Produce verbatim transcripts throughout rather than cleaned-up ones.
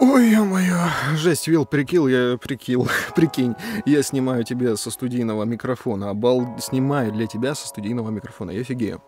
Ой, ё-моё, жесть, Вилл, прикил, я прикил, прикинь, я снимаю тебе со студийного микрофона, обал... снимаю для тебя со студийного микрофона, я офигею.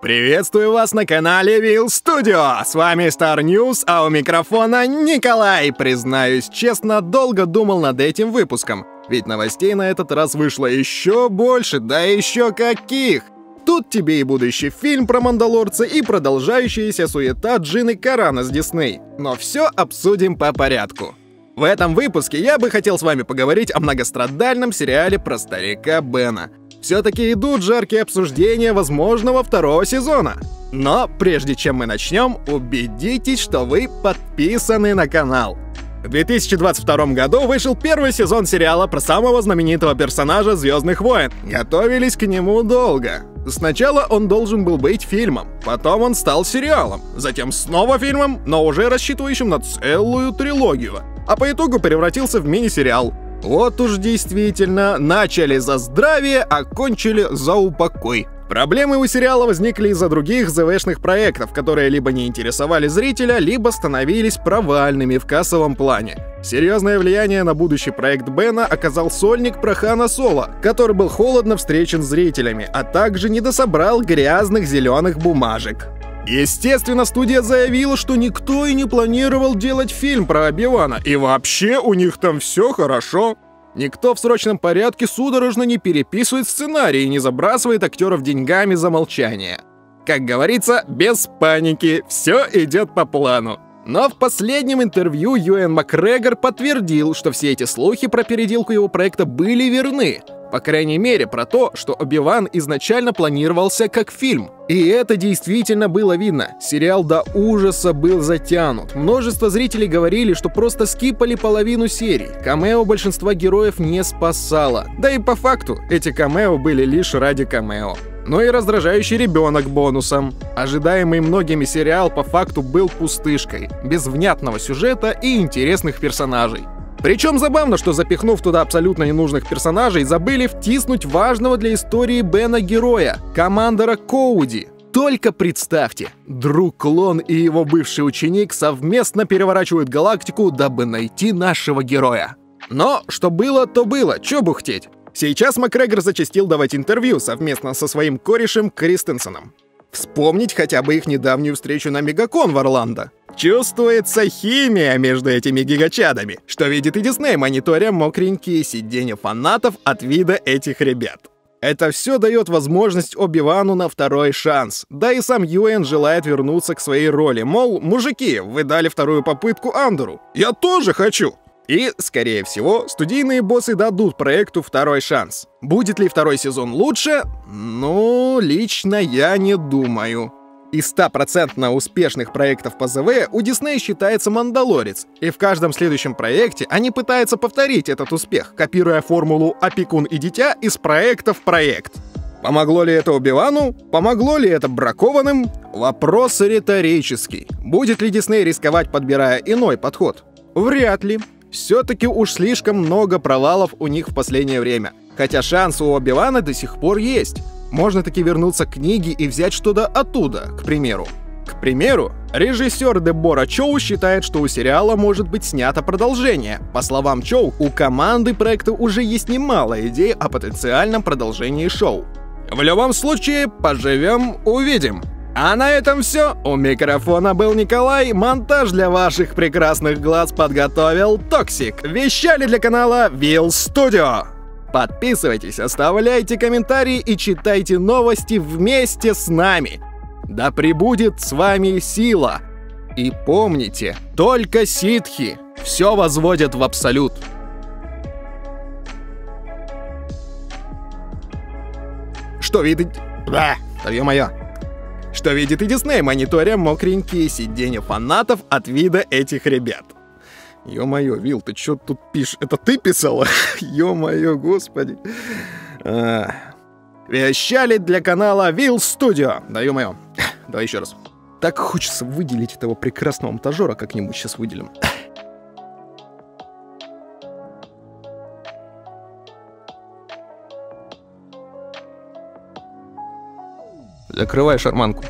Приветствую вас на канале Вилл Студио, с вами Star News, а у микрофона Николай. Признаюсь честно, долго думал над этим выпуском, ведь новостей на этот раз вышло еще больше, да еще каких! Тут тебе и будущий фильм про мандалорца, и продолжающаяся суета Джины Корана с Disney. Но все обсудим по порядку. В этом выпуске я бы хотел с вами поговорить о многострадальном сериале про старика Бена. Все-таки идут жаркие обсуждения возможного второго сезона. Но прежде чем мы начнем, убедитесь, что вы подписаны на канал. В две тысячи двадцать втором году вышел первый сезон сериала про самого знаменитого персонажа «Звездных войн». Готовились к нему долго. Сначала он должен был быть фильмом, потом он стал сериалом, затем снова фильмом, но уже рассчитывающим на целую трилогию, а по итогу превратился в мини-сериал. Вот уж действительно, начали за здравие, а кончили за упокой. Проблемы у сериала возникли из-за других ЗВшных проектов, которые либо не интересовали зрителя, либо становились провальными в кассовом плане. Серьезное влияние на будущий проект Бена оказал сольник про Хана Соло, который был холодно встречен зрителями, а также недособрал грязных зеленых бумажек. Естественно, студия заявила, что никто и не планировал делать фильм про Оби-Вана, и вообще у них там все хорошо. Никто в срочном порядке судорожно не переписывает сценарий и не забрасывает актеров деньгами за молчание. Как говорится, без паники, все идет по плану. Но в последнем интервью Юэн Макрегор подтвердил, что все эти слухи про переделку его проекта были верны. По крайней мере, про то, что Оби-Ван изначально планировался как фильм. И это действительно было видно. Сериал до ужаса был затянут. Множество зрителей говорили, что просто скипали половину серий. Камео большинства героев не спасало. Да и по факту, эти камео были лишь ради камео. Но и раздражающий ребенок бонусом. Ожидаемый многими сериал по факту был пустышкой, без внятного сюжета и интересных персонажей. Причем забавно, что запихнув туда абсолютно ненужных персонажей, забыли втиснуть важного для истории Бена героя, командора Коуди. Только представьте, друг клон и его бывший ученик совместно переворачивают галактику, дабы найти нашего героя. Но что было, то было, чё бухтеть. Сейчас Макгрегор зачастил давать интервью совместно со своим корешем Кристенсоном. Вспомнить хотя бы их недавнюю встречу на Мегакон в Орландо. Чувствуется химия между этими гигачадами, что видит и Дисней, мониторя мокренькие сиденья фанатов от вида этих ребят. Это все дает возможность Оби-Вану на второй шанс. Да и сам Юэн желает вернуться к своей роли, мол, мужики, вы дали вторую попытку Андеру. Я тоже хочу! И, скорее всего, студийные боссы дадут проекту второй шанс. Будет ли второй сезон лучше? Ну, лично я не думаю. Из ста процентов успешных проектов по ЗВ у Disney считается «Мандалорец», и в каждом следующем проекте они пытаются повторить этот успех, копируя формулу «опекун и дитя» из проекта в проект. Помогло ли это Оби-Вану? Помогло ли это бракованным? Вопрос риторический. Будет ли Disney рисковать, подбирая иной подход? Вряд ли. Все-таки уж слишком много провалов у них в последнее время. Хотя шанс у Оби-Вана до сих пор есть. Можно таки вернуться к книге и взять что-то оттуда, к примеру. К примеру, режиссер Дебора Чоу считает, что у сериала может быть снято продолжение. По словам Чоу, у команды проекта уже есть немало идей о потенциальном продолжении шоу. В любом случае, поживем, увидим. А на этом все. У микрофона был Николай. Монтаж для ваших прекрасных глаз подготовил Токсик. Вещали для канала Вилл Студио. Подписывайтесь, оставляйте комментарии и читайте новости вместе с нами. Да пребудет с вами сила. И помните, только ситхи все возводят в абсолют. Что видит... Да, ё-моё. Что видит и Дисней, мониторя мокренькие сиденья фанатов от вида этих ребят. Ё-моё, Вилл, ты чё тут пишешь? Это ты писала? Ё-моё, господи. А... Вещали для канала Вилл Студио. Да, ё-моё. Давай еще раз. Так хочется выделить этого прекрасного монтажера, как-нибудь сейчас выделим. Закрывай шарманку.